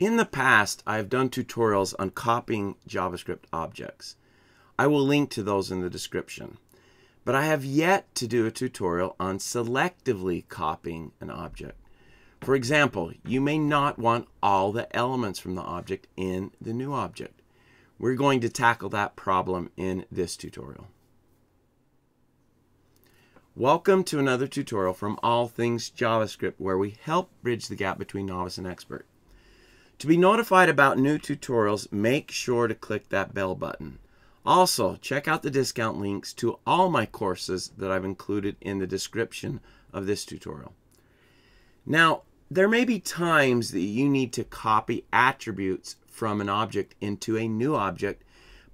In the past, I've done tutorials on copying JavaScript objects. I will link to those in the description. But I have yet to do a tutorial on selectively copying an object. For example, you may not want all the elements from the object in the new object. We're going to tackle that problem in this tutorial. Welcome to another tutorial from All Things JavaScript, where we help bridge the gap between novice and expert. To be notified about new tutorials, make sure to click that bell button. Also, check out the discount links to all my courses that I've included in the description of this tutorial. Now, there may be times that you need to copy attributes from an object into a new object,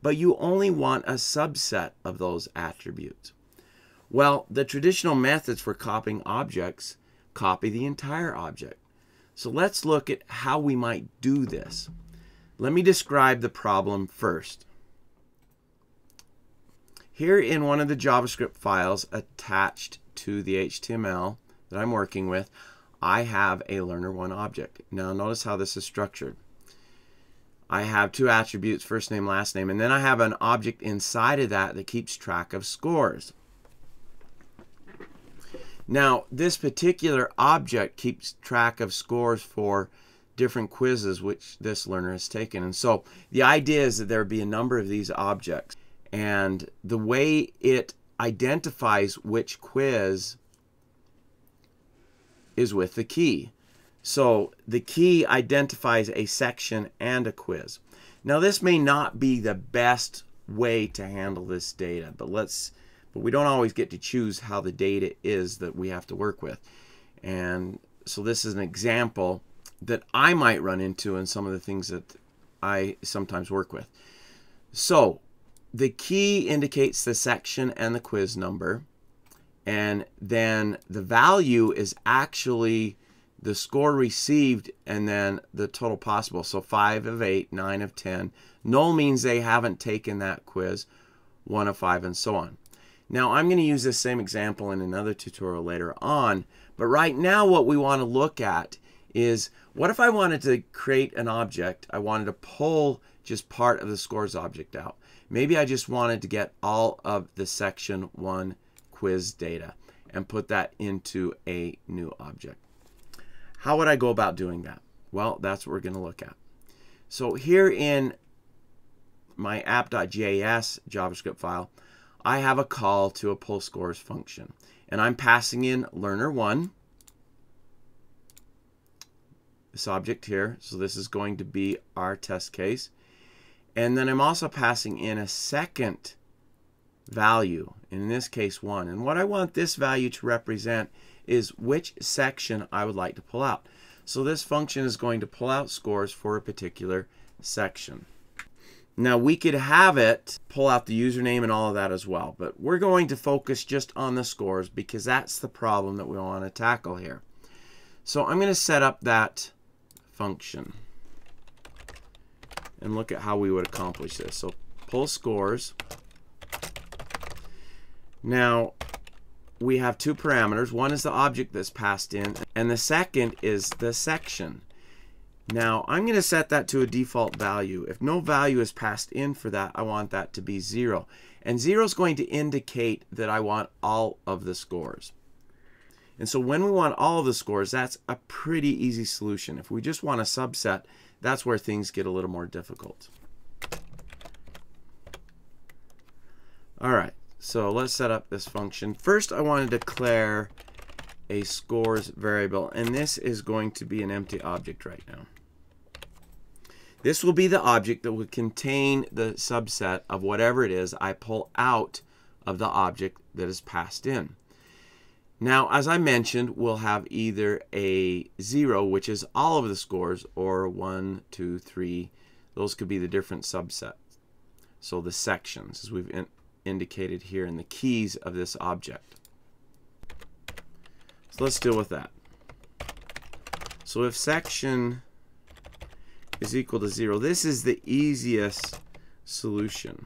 but you only want a subset of those attributes. Well, the traditional methods for copying objects copy the entire object. So let's look at how we might do this. Let me describe the problem first. Here in one of the JavaScript files attached to the HTML that I'm working with, I have a learner1 object. Now notice how this is structured. I have two attributes, first name, last name, and then I have an object inside of that that keeps track of scores. Now, this particular object keeps track of scores for different quizzes which this learner has taken. And so the idea is that there would be a number of these objects. And the way it identifies which quiz is with the key. So the key identifies a section and a quiz. Now, this may not be the best way to handle this data, but we don't always get to choose how the data is that we have to work with. And so this is an example that I might run into in some of the things that I sometimes work with. So the key indicates the section and the quiz number, and then the value is actually the score received and then the total possible. So 5 of 8, 9 of 10. Null means they haven't taken that quiz, 1 of 5, and so on. Now, I'm going to use this same example in another tutorial later on, but right now what we want to look at is, what if I wanted to create an object? I wanted to pull just part of the scores object out. Maybe I just wanted to get all of the section 1 quiz data and put that into a new object. How would I go about doing that? Well, that's what we're going to look at. So here in my app.js JavaScript file, I have a call to a pull scores function, and I'm passing in learner1, this object here. So this is going to be our test case. And then I'm also passing in a second value, in this case 1. And what I want this value to represent is which section I would like to pull out. So this function is going to pull out scores for a particular section. Now, we could have it pull out the username and all of that as well, but we're going to focus just on the scores because that's the problem that we want to tackle here. So I'm going to set up that function and look at how we would accomplish this. So pull scores. Now, we have two parameters. One is the object that's passed in, and the second is the section. Now, I'm going to set that to a default value. If no value is passed in for that, I want that to be 0. And 0 is going to indicate that I want all of the scores. And so when we want all of the scores, that's a pretty easy solution. If we just want a subset, that's where things get a little more difficult. All right, so let's set up this function. First, I want to declare a scores variable, and this is going to be an empty object right now. This will be the object that will contain the subset of whatever it is I pull out of the object that is passed in. Now, as I mentioned, we'll have either a 0, which is all of the scores, or 1, 2, 3. Those could be the different subsets. So the sections, as we've indicated here in the keys of this object. So let's deal with that. So if section is equal to 0, this is the easiest solution.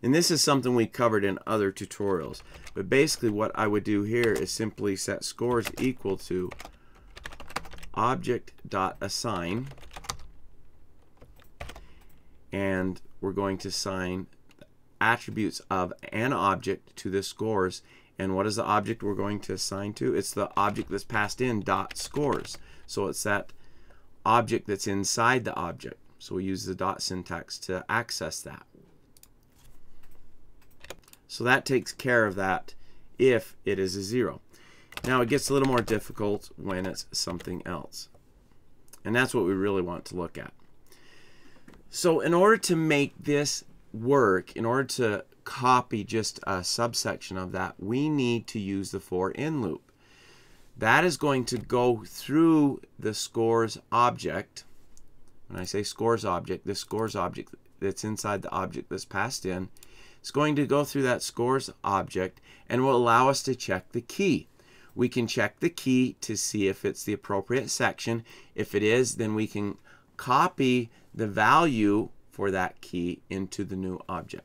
And this is something we covered in other tutorials. But basically what I would do here is simply set scores equal to Object.assign, and we're going to assign attributes of an object to this scores. And what is the object we're going to assign to? It's the object that's passed in dot scores. So it's that object that's inside the object. So we use the dot syntax to access that. So that takes care of that if it is a 0. Now it gets a little more difficult when it's something else. And that's what we really want to look at. So in order to make this work, in order to copy just a subsection of that, we need to use the for in loop. That is going to go through the scores object. When I say scores object, the scores object that's inside the object that's passed in, it's going to go through that scores object and will allow us to check the key. We can check the key to see if it's the appropriate section. If it is, then we can copy the value for that key into the new object.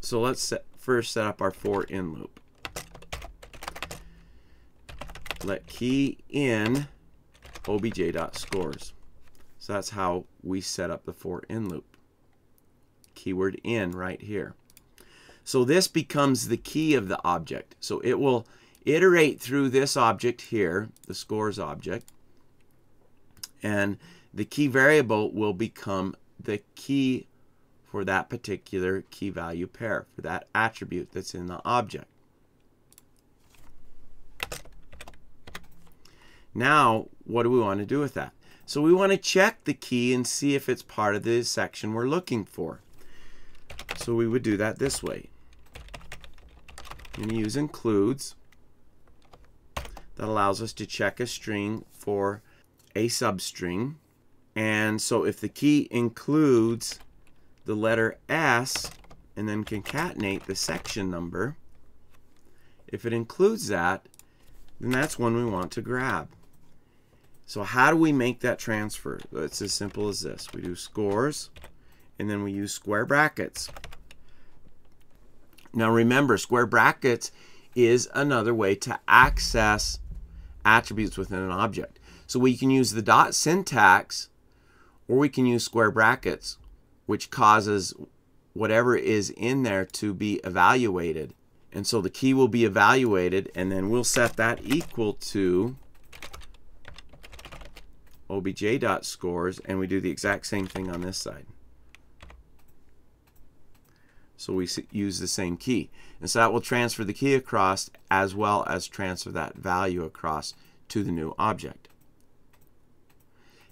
So let's first set up our for in loop. Let key in obj.scores. So that's how we set up the for in loop. Keyword in right here. So this becomes the key of the object. So it will iterate through this object here, the scores object, and the key variable will become the key for that particular key value pair, for that attribute that's in the object. Now, what do we want to do with that? So we want to check the key and see if it's part of the section we're looking for. So we would do that this way. I'm going to use includes. That allows us to check a string for a substring. And so if the key includes the letter S and then concatenate the section number, if it includes that, then that's one we want to grab. So how do we make that transfer? It's as simple as this. We do scores and then we use square brackets. Now remember, square brackets is another way to access attributes within an object. So we can use the dot syntax or we can use square brackets, which causes whatever is in there to be evaluated. And so the key will be evaluated, and then we'll set that equal to obj.scores, and we do the exact same thing on this side. So we use the same key. And so that will transfer the key across as well as transfer that value across to the new object.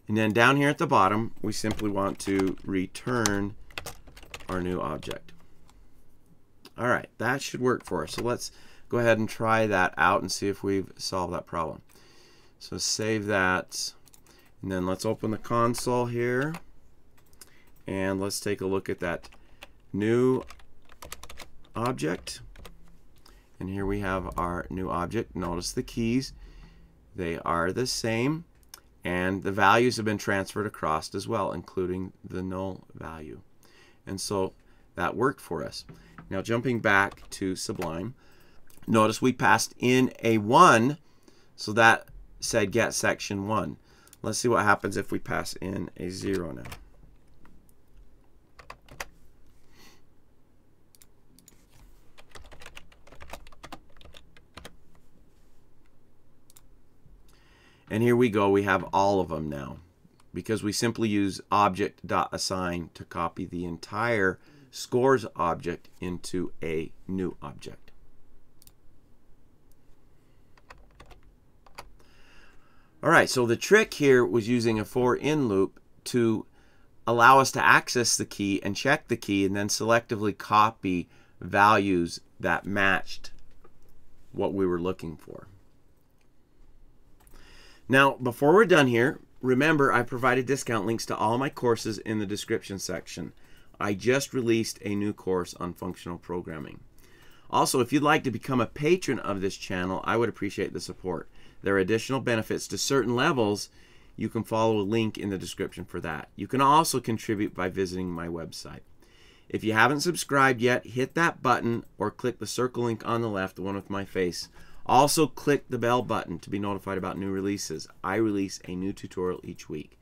And then down here at the bottom, we simply want to return our new object. All right, that should work for us. So let's go ahead and try that out and see if we've solved that problem. So save that, and then let's open the console here, and let's take a look at that new object. And here we have our new object. Notice the keys, they are the same. And the values have been transferred across as well, including the null value. And so that worked for us. Now jumping back to Sublime, notice we passed in a 1, so that said get section 1. Let's see what happens if we pass in a 0 now. And here we go, we have all of them now, because we simply use object.assign to copy the entire scores object into a new object. All right, so the trick here was using a for in loop to allow us to access the key and check the key and then selectively copy values that matched what we were looking for. Now, before we're done here, remember I provided discount links to all my courses in the description section. I just released a new course on functional programming. Also, if you'd like to become a patron of this channel, I would appreciate the support. There are additional benefits to certain levels. You can follow a link in the description for that. You can also contribute by visiting my website. If you haven't subscribed yet, hit that button or click the circle link on the left, the one with my face. Also, click the bell button to be notified about new releases. I release a new tutorial each week.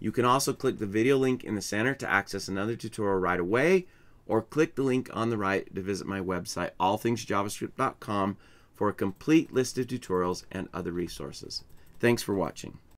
You can also click the video link in the center to access another tutorial right away, or click the link on the right to visit my website, allthingsjavascript.com, for a complete list of tutorials and other resources. Thanks for watching.